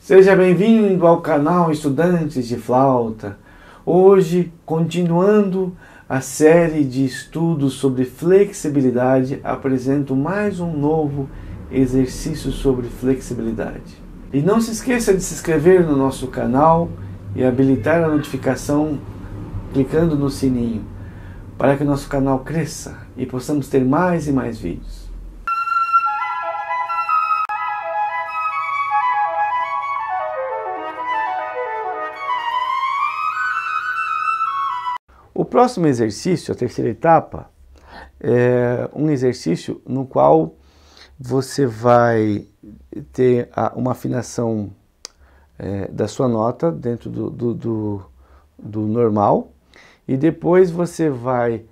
Seja bem-vindo ao canal Estudantes de Flauta. Hoje, continuando a série de estudos sobre flexibilidade, apresento mais um novo exercício sobre flexibilidade. E não se esqueça de se inscrever no nosso canal e habilitar a notificação clicando no sininho, para que o nosso canal cresça e possamos ter mais e mais vídeos. O próximo exercício, a terceira etapa, é um exercício no qual você vai ter uma afinação da sua nota dentro do normal e depois você vai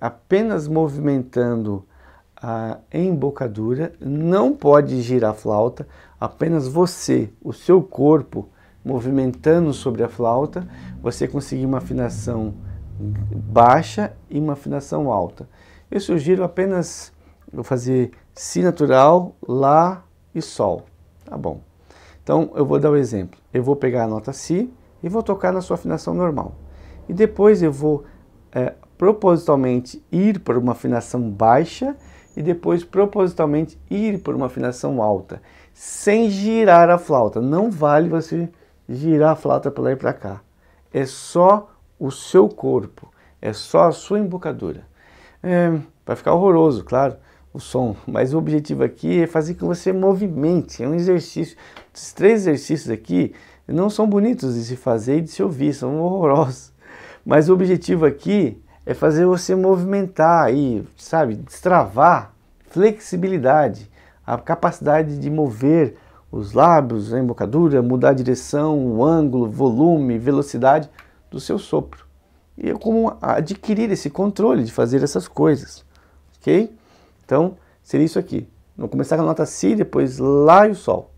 apenas movimentando a embocadura, não pode girar a flauta, apenas você, o seu corpo, movimentando sobre a flauta, você conseguir uma afinação baixa e uma afinação alta. Eu sugiro apenas vou fazer si natural, lá e sol, tá bom? Então eu vou dar um exemplo. Eu vou pegar a nota si e vou tocar na sua afinação normal. E depois eu vou propositalmente ir por uma afinação baixa e depois propositalmente ir por uma afinação alta, sem girar a flauta. Não vale você girar a flauta para lá e para cá. É só o seu corpo, é só a sua embocadura. Vai ficar horroroso, claro, o som, mas o objetivo aqui é fazer que você movimente, é um exercício. Esses três exercícios aqui não são bonitos de se fazer e de se ouvir, são horrorosos. Mas o objetivo aqui é fazer você movimentar e, sabe, destravar flexibilidade, a capacidade de mover os lábios, a embocadura, mudar a direção, o ângulo, volume, velocidade do seu sopro. E é como adquirir esse controle de fazer essas coisas, ok? Então, seria isso aqui. Vou começar com a nota si, depois lá e o sol.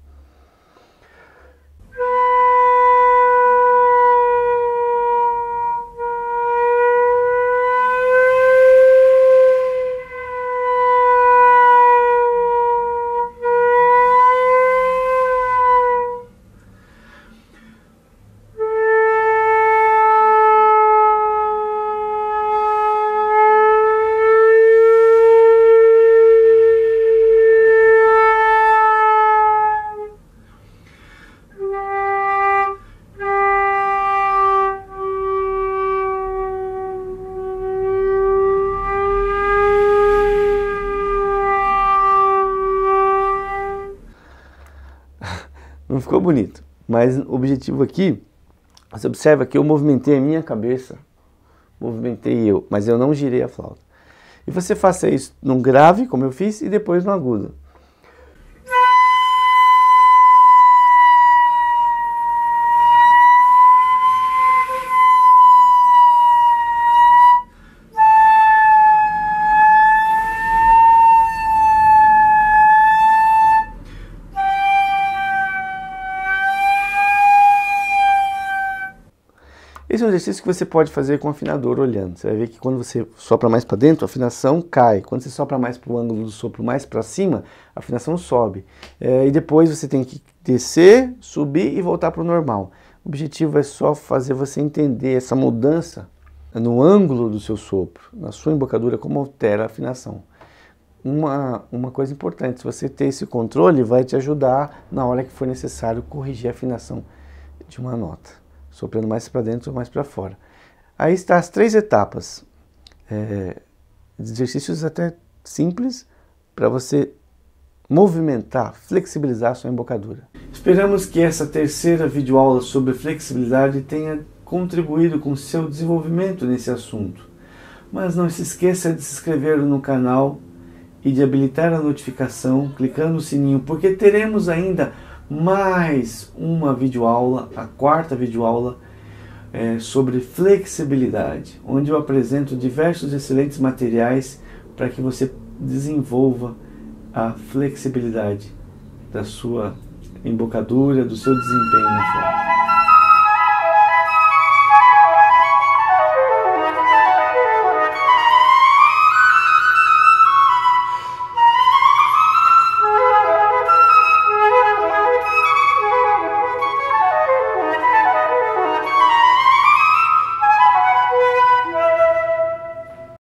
Não ficou bonito, mas o objetivo aqui, você observa que eu movimentei a minha cabeça, movimentei eu, mas eu não girei a flauta. E você faça isso num grave, como eu fiz, e depois no agudo. Esse é um exercício que você pode fazer com o afinador olhando. Você vai ver que quando você sopra mais para dentro, a afinação cai. Quando você sopra mais para o ângulo do sopro, mais para cima, a afinação sobe. E depois você tem que descer, subir e voltar para o normal. O objetivo é só fazer você entender essa mudança no ângulo do seu sopro, na sua embocadura, como altera a afinação. Uma coisa importante, se você ter esse controle, vai te ajudar na hora que for necessário corrigir a afinação de uma nota. Soprando mais para dentro ou mais para fora. Aí está as três etapas. Exercícios até simples para você movimentar, flexibilizar a sua embocadura. Esperamos que essa terceira videoaula sobre flexibilidade tenha contribuído com seu desenvolvimento nesse assunto. Mas não se esqueça de se inscrever no canal e de habilitar a notificação clicando no sininho, porque teremos ainda mais uma videoaula, a quarta videoaula sobre flexibilidade, onde eu apresento diversos excelentes materiais para que você desenvolva a flexibilidade da sua embocadura, do seu desempenho na flauta.